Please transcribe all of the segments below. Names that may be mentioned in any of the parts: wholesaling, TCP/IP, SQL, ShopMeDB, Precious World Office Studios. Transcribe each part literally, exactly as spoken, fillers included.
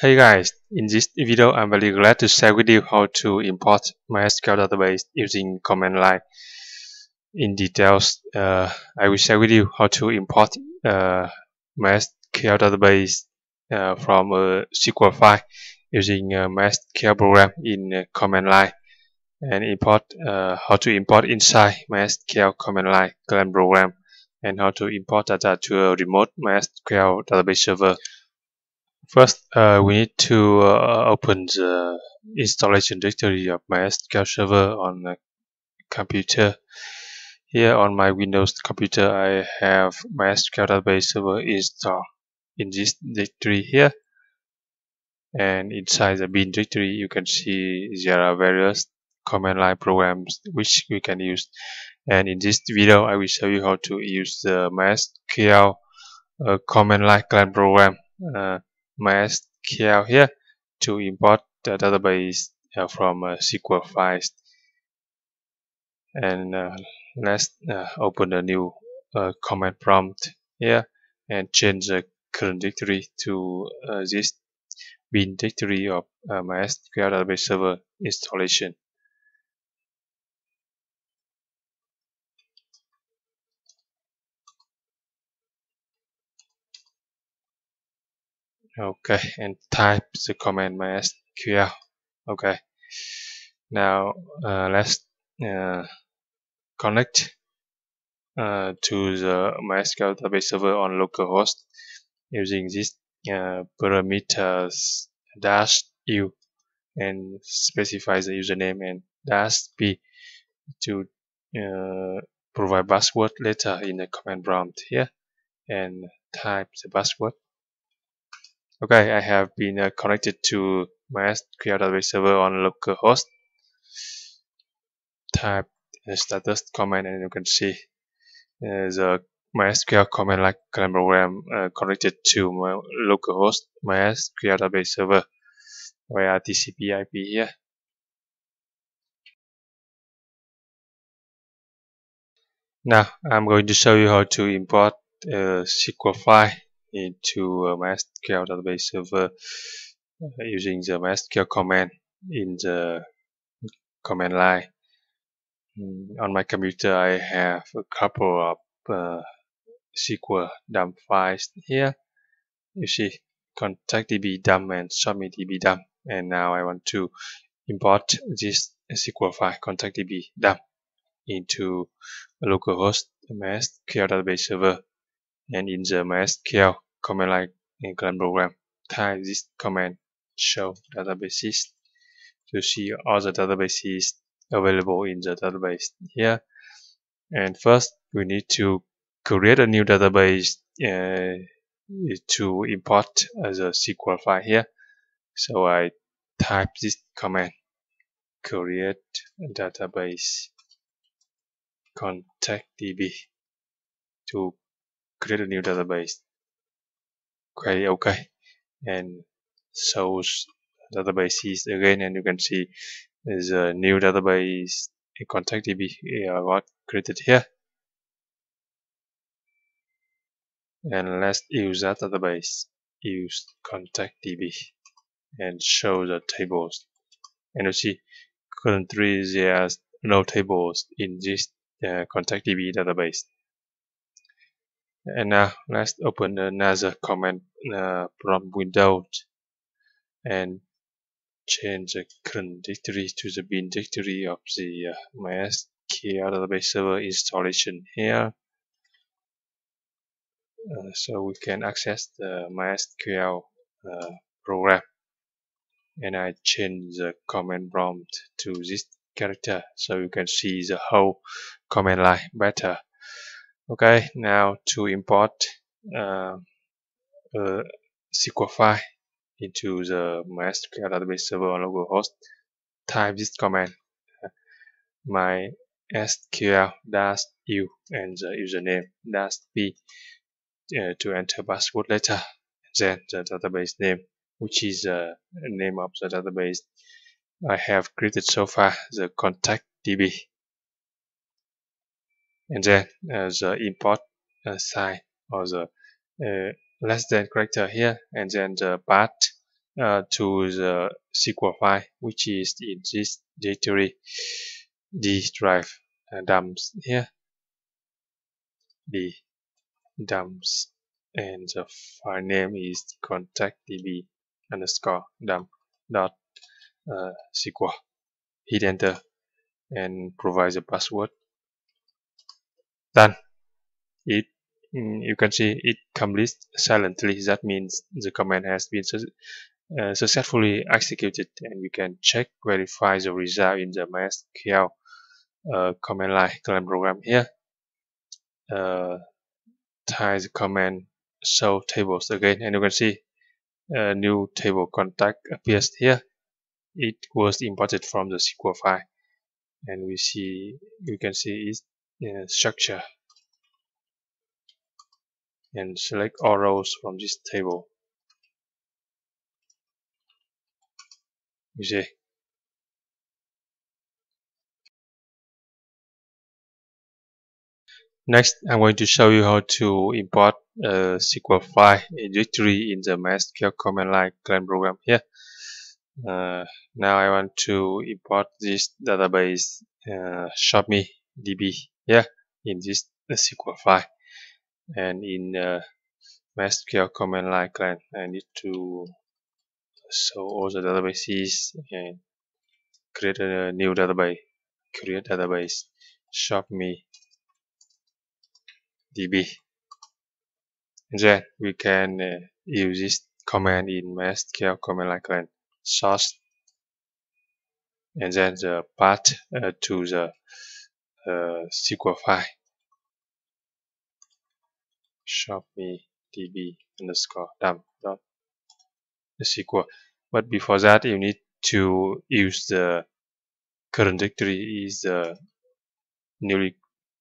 Hey guys, in this video I'm very glad to share with you how to import MySQL database using command line. In details, uh, I will share with you how to import uh, MySQL database uh, from a S Q L file using a MySQL program in command line, and import uh, how to import inside MySQL command line client program, and how to import data to a remote MySQL database server. First, uh, we need to uh, open the installation directory of MySQL server on a computer. Here on my Windows computer, I have MySQL database server installed in this directory here. And inside the bin directory, you can see there are various command line programs which we can use. And in this video, I will show you how to use the MySQL uh, command line client program. Uh, MySQL here to import the database uh, from uh, S Q L files, and uh, let's uh, open a new uh, command prompt here and change the current directory to uh, this bin directory of uh, MySQL database server installation. Okay, and type the command MySQL. Okay, now uh, let's uh, connect uh, to the MySQL database server on localhost using this uh, parameters dash u and specify the username and dash p to uh, provide password later in the command prompt here, and type the password. Okay, I have been uh, connected to MySQL database server on localhost. Type the status command, and you can see uh, the MySQL command line client program uh, connected to my localhost MySQL database server via T C P I P here. Now I'm going to show you how to import a S Q L file into uh, MySQL database server uh, using the MySQL command in the command line. Mm, on my computer, I have a couple of uh, S Q L dump files here. You see, contact D B dump and submit D B dump. And now I want to import this S Q L file contact D B dump into localhost MySQL database server. And in the MySQL command line client program, type this command show databases to see all the databases available in the database here. And first, we need to create a new database uh, to import as a S Q L file here. So I type this command create database contact D B to create a new database. Okay, okay, and shows databases again, and you can see the new database contact D B got created here. And let's use that database, use contact D B, and show the tables. And you see currently there's no tables in this uh, contact D B database. And now let's open another command uh, prompt window and change the current directory to the bin directory of the uh, MySQL database server installation here, uh, so we can access the MySQL uh, program. And I change the command prompt to this character so you can see the whole command line better. Okay, now to import uh, a S Q L file into the MySQL database server on localhost, type this command MySQL-u and the username -p uh, to enter password later, then the database name, which is the name of the database I have created so far, the contact D B. And then uh, the import uh, sign or the uh, less than character here, and then the path uh, to the S Q L file, which is in this directory, D drive uh, dumps here, D dumps, and the file name is contact D B underscore dump dot uh, S Q L. Hit enter and provide the password. Done. It you can see it completes silently. That means the command has been uh, successfully executed, and we can check verify the result in the MySQL uh, command line client program here. Uh, type the command show tables again, and you can see a new table contact appears here. It was imported from the S Q L file, and we see we can see its uh, structure, and select all rows from this table. You see next I'm going to show you how to import a S Q L file a directory in the MySQL command line client program here. Uh, now I want to import this database uh, ShopMeDB here in this S Q L file, and in uh, MySQL command line client I need to show all the databases and create a new database. Create database ShopMeDB, and then we can uh, use this command in MySQL command line client. Source, and then the path uh, to the uh, S Q L file ShopMeDB underscore dump dot S Q L. But before that, you need to use the current directory is the newly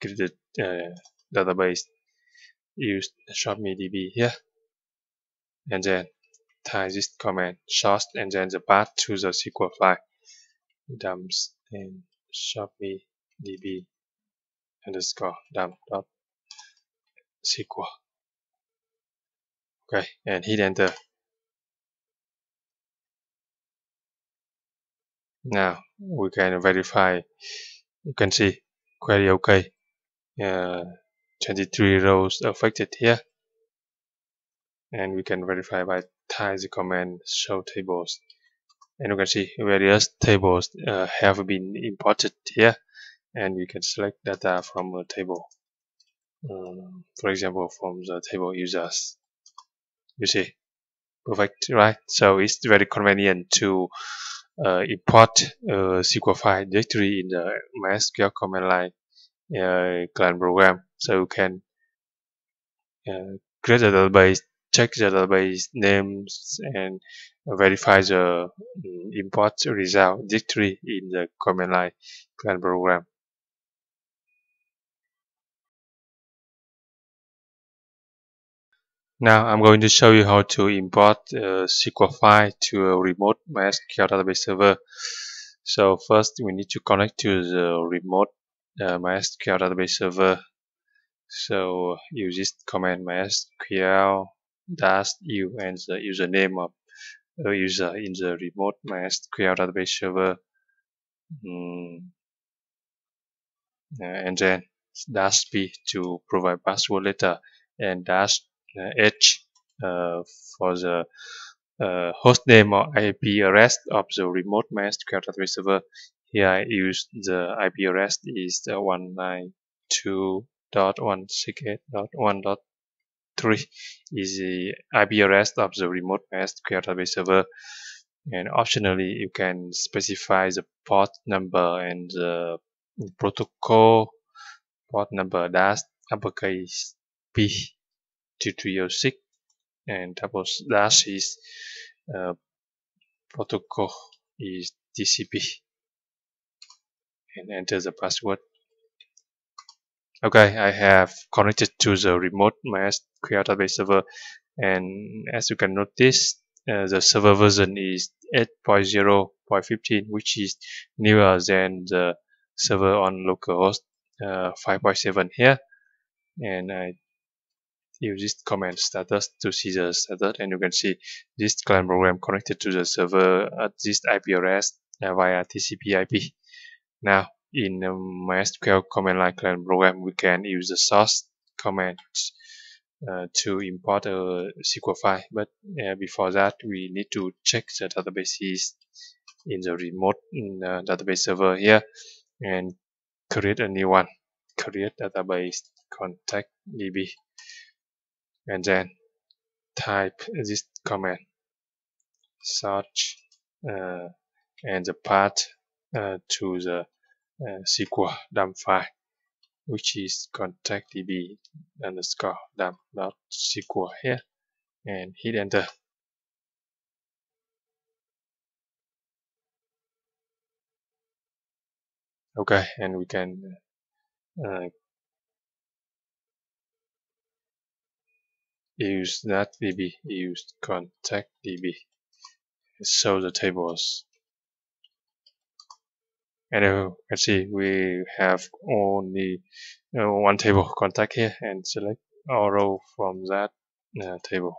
created uh, database. Use ShopMeDB here, and then type this command source and then the path to the S Q L file dumps and ShopMeDB underscore dump dot S Q L. Okay, and hit enter. Now we can verify. You can see query OK. Uh, twenty-three rows affected here, and we can verify by type the command show tables, and you can see various tables uh, have been imported here, and we can select data from a table, um, for example from the table users. You see, perfect, right? So it's very convenient to uh, import a S Q L file directory in the MySQL command line uh, client program, so you can uh, create a database, check the database names, and verify the import result directory in the command line client program. Now I'm going to show you how to import a S Q L file to a remote MySQL database server. So first we need to connect to the remote uh, MySQL database server. So use this command MySQL dash u and the username of the user in the remote MySQL database server, mm. and then dash p to provide password later, and dash h uh, for the uh, host name or I P address of the remote MySQL database server. Here I use the I P address is the one ninety-two dot one sixty-eight dot one dot two three is the I P address of the remote MySQL database server, and optionally you can specify the port number and the protocol port number dash uppercase p two three zero six, and double dash is uh, protocol is T C P, and enter the password. Okay, I have connected to the remote MySQL database server, and as you can notice, uh, the server version is eight point zero point fifteen, which is newer than the server on localhost uh, five point seven here. And I you just command status to see the status, and you can see this client program connected to the server at this I P address via T C P I P. Now, in the MySQL command line client program, we can use the source command uh, to import a S Q L file. But uh, before that, we need to check the databases in the remote in the database server here and create a new one. Create database contact D B, and then type this command search uh, and the path uh, to the uh, S Q L dump file, which is contact D B underscore dump dot S Q L here, and hit enter. Okay, and we can uh, use that D B, use contact D B, show the tables, and you can see we have only uh, one table, contact, here, and select all row from that uh, table.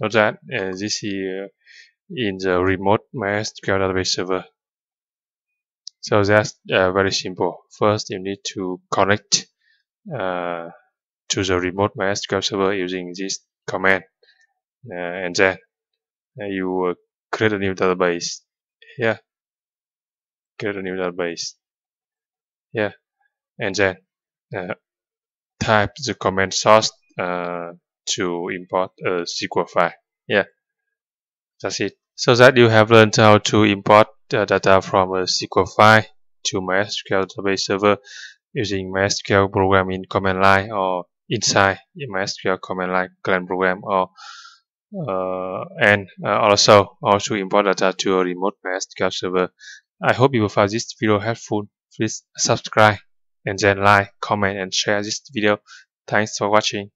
Note that uh, this here in the remote MySQL database server. So that's uh, very simple. First, you need to connect uh, to the remote MySQL server using this command, uh, and then uh, you uh, create a new database here. Create a new database here, and then uh, type the command source uh, to import a S Q L file. Yeah, that's it. So that you have learned how to import the data from a S Q L file to MySQL database server using MySQL program in command line or inside MySQL command line client program, or uh, and uh, also also import data to a remote MySQL server. I hope you will find this video helpful. Please subscribe and then like, comment, and share this video. Thanks for watching.